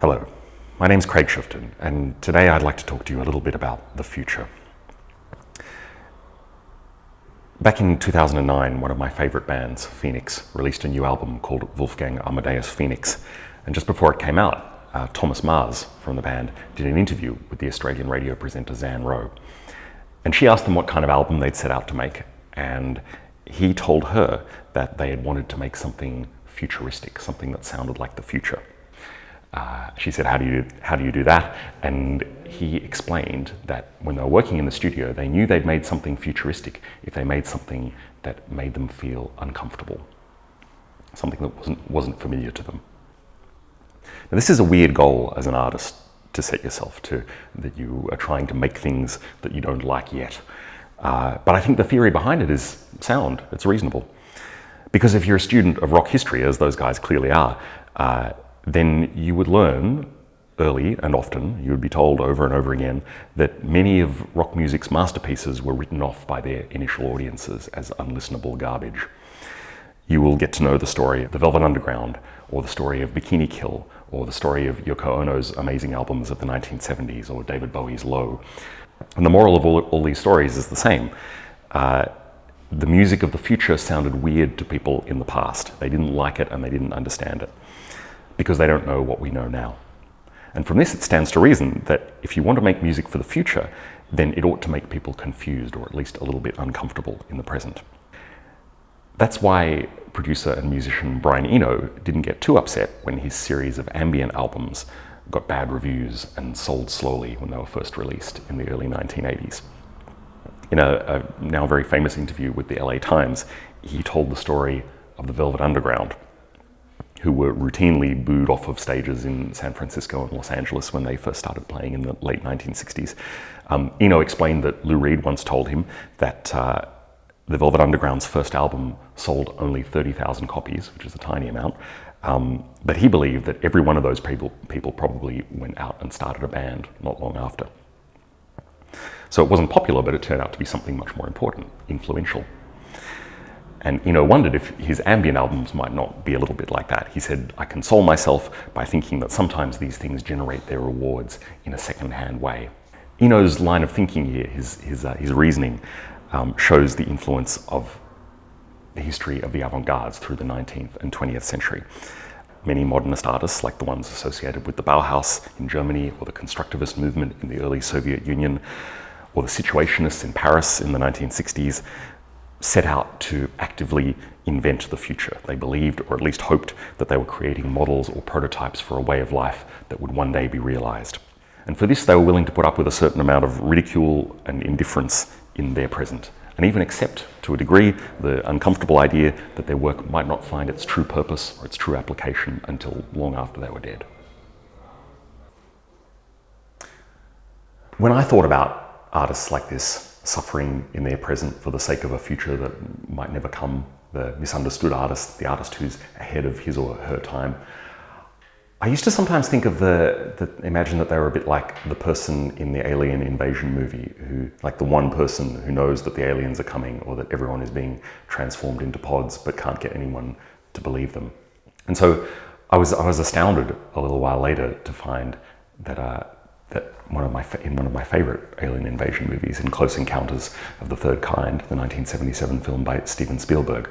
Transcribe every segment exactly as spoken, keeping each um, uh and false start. Hello, my name's Craig Schuftan, and today I'd like to talk to you a little bit about the future. Back in two thousand nine, one of my favorite bands, Phoenix, released a new album called Wolfgang Amadeus Phoenix, and just before it came out, uh, Thomas Mars from the band did an interview with the Australian radio presenter Zan Rowe, and she asked them what kind of album they'd set out to make, and he told her that they had wanted to make something futuristic, something that sounded like the future. Uh, she said, how do you how do you do that? And he explained that when they were working in the studio, they knew they'd made something futuristic if they made something that made them feel uncomfortable, something that wasn't wasn't familiar to them. Now, this is a weird goal as an artist to set yourself to, that you are trying to make things that you don't like yet. Uh, but I think the theory behind it is sound. It's reasonable, because if you're a student of rock history, as those guys clearly are, uh, then you would learn early and often, you would be told over and over again, that many of rock music's masterpieces were written off by their initial audiences as unlistenable garbage. You will get to know the story of The Velvet Underground, or the story of Bikini Kill, or the story of Yoko Ono's amazing albums of the nineteen seventies, or David Bowie's Low. And the moral of all, all these stories is the same. Uh, the music of the future sounded weird to people in the past. They didn't like it and they didn't understand it, because they don't know what we know now. And from this, it stands to reason that if you want to make music for the future, then it ought to make people confused, or at least a little bit uncomfortable in the present. That's why producer and musician Brian Eno didn't get too upset when his series of ambient albums got bad reviews and sold slowly when they were first released in the early nineteen eighties. In a, a now very famous interview with the L A Times, he told the story of the Velvet Underground, who were routinely booed off of stages in San Francisco and Los Angeles when they first started playing in the late nineteen sixties. Um, Eno explained that Lou Reed once told him that uh, the Velvet Underground's first album sold only thirty thousand copies, which is a tiny amount, um, but he believed that every one of those people, people probably went out and started a band not long after. So it wasn't popular, but it turned out to be something much more important, influential. And Eno wondered if his ambient albums might not be a little bit like that. He said, I console myself by thinking that sometimes these things generate their rewards in a second-hand way. Eno's line of thinking here, his, his, uh, his reasoning, um, shows the influence of the history of the avant-gardes through the nineteenth and twentieth century. Many modernist artists, like the ones associated with the Bauhaus in Germany, or the constructivist movement in the early Soviet Union, or the Situationists in Paris in the nineteen sixties, set out to actively invent the future. They believed, or at least hoped, that they were creating models or prototypes for a way of life that would one day be realized. And for this, they were willing to put up with a certain amount of ridicule and indifference in their present, and even accept, to a degree, the uncomfortable idea that their work might not find its true purpose or its true application until long after they were dead. When I thought about artists like this, suffering in their present for the sake of a future that might never come, the misunderstood artist, the artist who's ahead of his or her time, I used to sometimes think of the, the imagine that they were a bit like the person in the alien invasion movie, who, like the one person who knows that the aliens are coming, or that everyone is being transformed into pods but can't get anyone to believe them. And so I was, I was astounded a little while later to find that uh, that one of my in one of my favorite alien invasion movies, in Close Encounters of the Third Kind, the nineteen seventy-seven film by Steven Spielberg,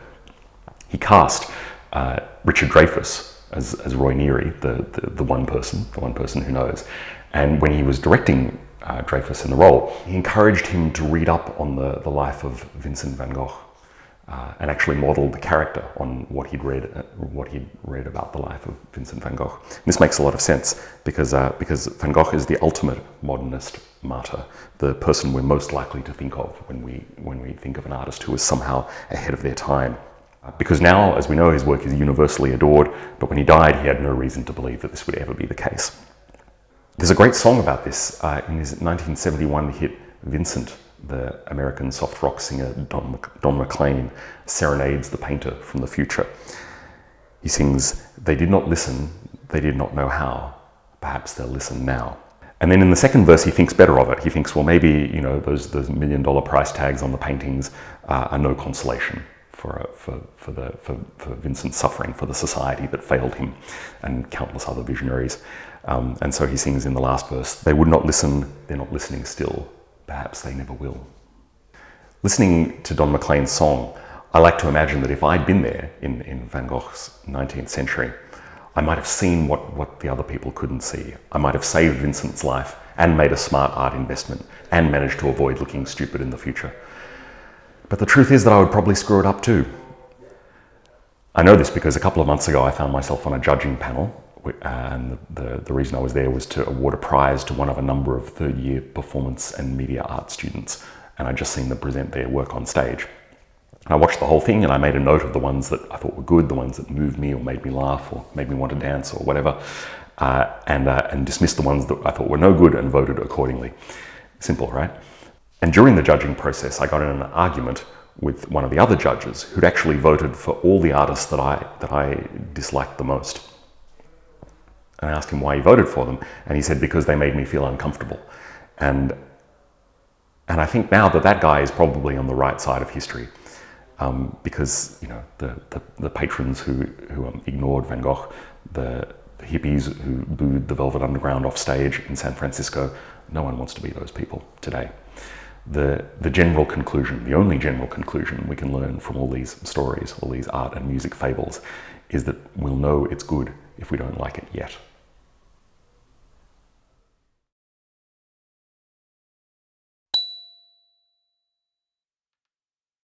he cast uh, Richard Dreyfus as, as Roy Neary, the, the, the one person, the one person who knows. And when he was directing uh, Dreyfus in the role, he encouraged him to read up on the, the life of Vincent van Gogh, uh, and actually modeled the character on what he'd read, uh, what he'd read about the life of Vincent van Gogh. And this makes a lot of sense, because, uh, because van Gogh is the ultimate modernist martyr, the person we're most likely to think of when we, when we think of an artist who is somehow ahead of their time. Uh, because now, as we know, his work is universally adored, but when he died, he had no reason to believe that this would ever be the case. There's a great song about this uh, in his nineteen seventy-one hit Vincent. The American soft rock singer Don, Don McLean serenades the painter from the future. He sings, "They did not listen, they did not know how, perhaps they'll listen now." And then in the second verse he thinks better of it. He thinks, well, maybe, you know, those, those million dollar price tags on the paintings uh, are no consolation for, for, for, the, for, for Vincent's suffering, for the society that failed him, and countless other visionaries. Um, and so he sings in the last verse, "They would not listen, they're not listening still, perhaps they never will." Listening to Don McLean's song, I like to imagine that if I'd been there in, in Van Gogh's nineteenth century, I might have seen what, what the other people couldn't see. I might have saved Vincent's life and made a smart art investment and managed to avoid looking stupid in the future. But the truth is that I would probably screw it up too. I know this because a couple of months ago I found myself on a judging panel, and the, the, the reason I was there was to award a prize to one of a number of third year performance and media art students, and I'd just seen them present their work on stage. And I watched the whole thing and I made a note of the ones that I thought were good, the ones that moved me or made me laugh or made me want to dance or whatever, uh, and, uh, and dismissed the ones that I thought were no good and voted accordingly. Simple, right? And during the judging process, I got in an argument with one of the other judges who'd actually voted for all the artists that I, that I disliked the most. And I asked him why he voted for them, and he said, because they made me feel uncomfortable. And, and I think now that that guy is probably on the right side of history, um, because, you know, the, the, the patrons who, who um, ignored Van Gogh, the hippies who booed the Velvet Underground off stage in San Francisco, no one wants to be those people today. The, the general conclusion, the only general conclusion we can learn from all these stories, all these art and music fables, is that we'll know it's good if we don't like it yet.